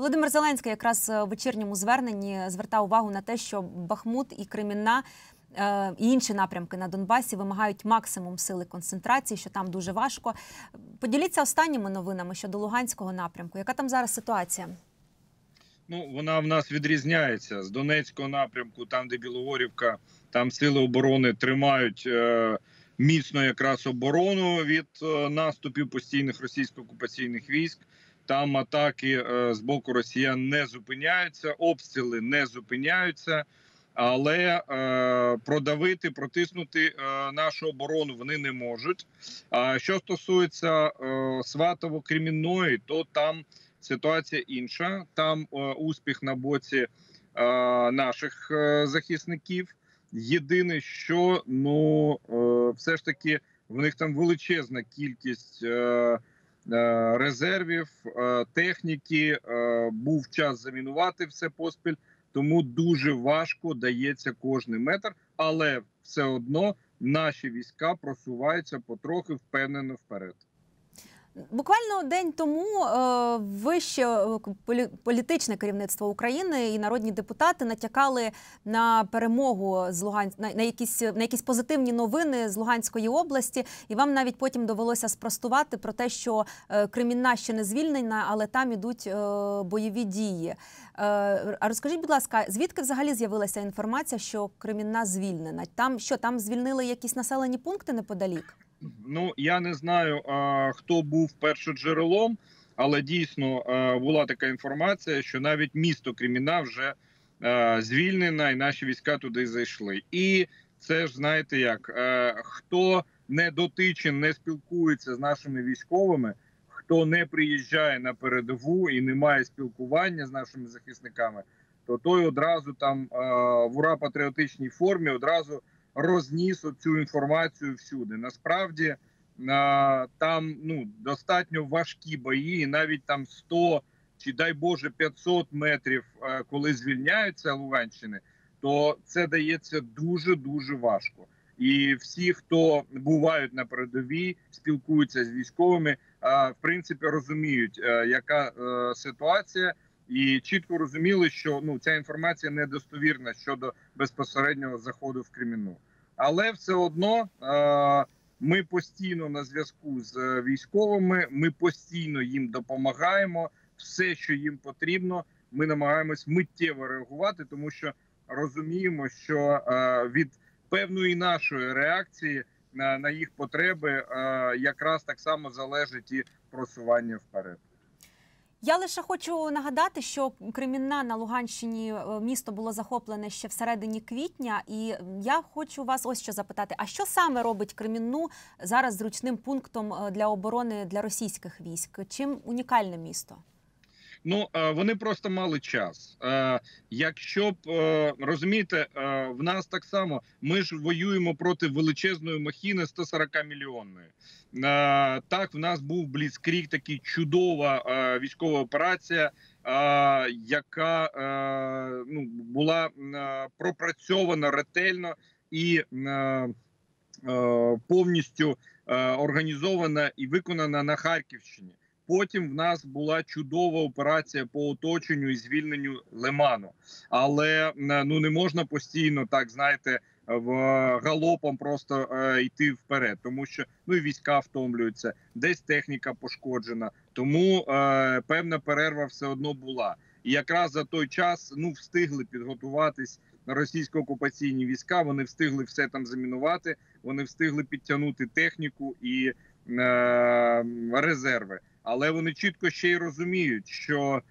Володимир Зеленський якраз у вечірньому зверненні звертав увагу на те, що Бахмут і Кремінна і інші напрямки на Донбасі вимагають максимум сили концентрації, що там дуже важко. Поділіться останніми новинами щодо Луганського напрямку. Яка там зараз ситуація? Ну, вона в нас відрізняється. З Донецького напрямку, там, де Білогорівка, там сили оборони тримають міцно якраз оборону від наступів постійних російсько-окупаційних військ. Там атаки з боку росіян не зупиняються, обстріли не зупиняються. Але продавити, протиснути нашу оборону вони не можуть. А що стосується Сватово-Кремінної, то там ситуація інша. Там успіх на боці наших захисників. Єдине, що все ж таки в них там величезна кількість резервів, техніки. Був час замінувати все поспіль. Тому дуже важко дається кожний метр, але все одно наші війська просуваються потрохи впевнено вперед. Буквально день тому вище політичне керівництво України і народні депутати натякали на перемогу, на якісь позитивні новини з Луганської області. І вам навіть потім довелося спростувати про те, що Кремінна ще не звільнена, але там ідуть бойові дії. А розкажіть, будь ласка, звідки взагалі з'явилася інформація, що Кремінна звільнена? Там звільнили якісь населені пункти неподалік? Ну, я не знаю, хто був першоджерелом, але дійсно була така інформація, що навіть місто Кремінна вже звільнена і наші війська туди зайшли. І це ж, знаєте як, хто не дотичен, не спілкується з нашими військовими, хто не приїжджає на передову і не має спілкування з нашими захисниками, то той одразу там в ура-патріотичній формі одразу розніс цю інформацію всюди. Насправді там достатньо важкі бої, і навіть там 100 чи, дай Боже, 500 метрів, коли звільняються Луганщини, то це дається дуже-дуже важко. І всі, хто бувають на передовій, спілкуються з військовими, в принципі розуміють, яка ситуація, і чітко розуміли, що ця інформація недостовірна щодо безпосереднього заходу в Кремінну. Але все одно ми постійно на зв'язку з військовими, ми постійно їм допомагаємо, все, що їм потрібно, ми намагаємось миттєво реагувати, тому що розуміємо, що від певної нашої реакції на їх потреби якраз так само залежить і просування вперед. Я лише хочу нагадати, що Кремінна на Луганщині, місто було захоплене ще всередині квітня. І я хочу вас ось що запитати. А що саме робить Кремінну зараз зручним пунктом для оборони для російських військ? Чим унікальне місто? Ну, вони просто мали час. Якщо б, розумієте, в нас так само, ми ж воюємо проти величезної махіни 140-мільйонної. Так, в нас був бліцкріг, така чудова військова операція, яка була пропрацьована ретельно і повністю організована і виконана на Харківщині. Потім в нас була чудова операція по оточенню і звільненню Лиману. Але не можна постійно, так знаєте, галопом просто йти вперед, тому що і війська втомлюються, десь техніка пошкоджена, тому певна перерва все одно була. І якраз за той час встигли підготуватись російсько-окупаційні війська, вони встигли все там замінувати, вони встигли підтягнути техніку і резерви. Але вони чітко ще й розуміють, що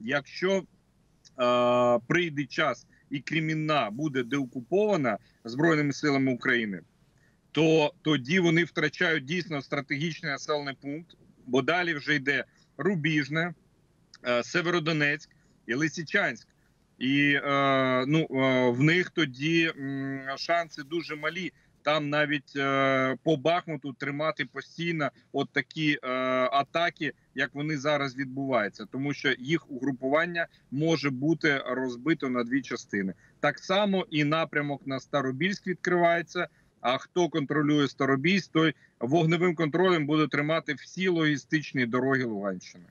якщо прийде час і Кремінна буде деокупована Збройними силами України, то тоді вони втрачають дійсно стратегічний населений пункт, бо далі вже йде Рубіжне, Северодонецьк і Лисичанськ. І в них тоді шанси дуже малі. Там навіть по Бахмуту тримати постійно от такі атаки, як вони зараз відбуваються. Тому що їх угрупування може бути розбито на дві частини. Так само і напрямок на Старобільськ відкривається. А хто контролює Старобільськ, той вогневим контролем буде тримати всі логістичні дороги Луганщини.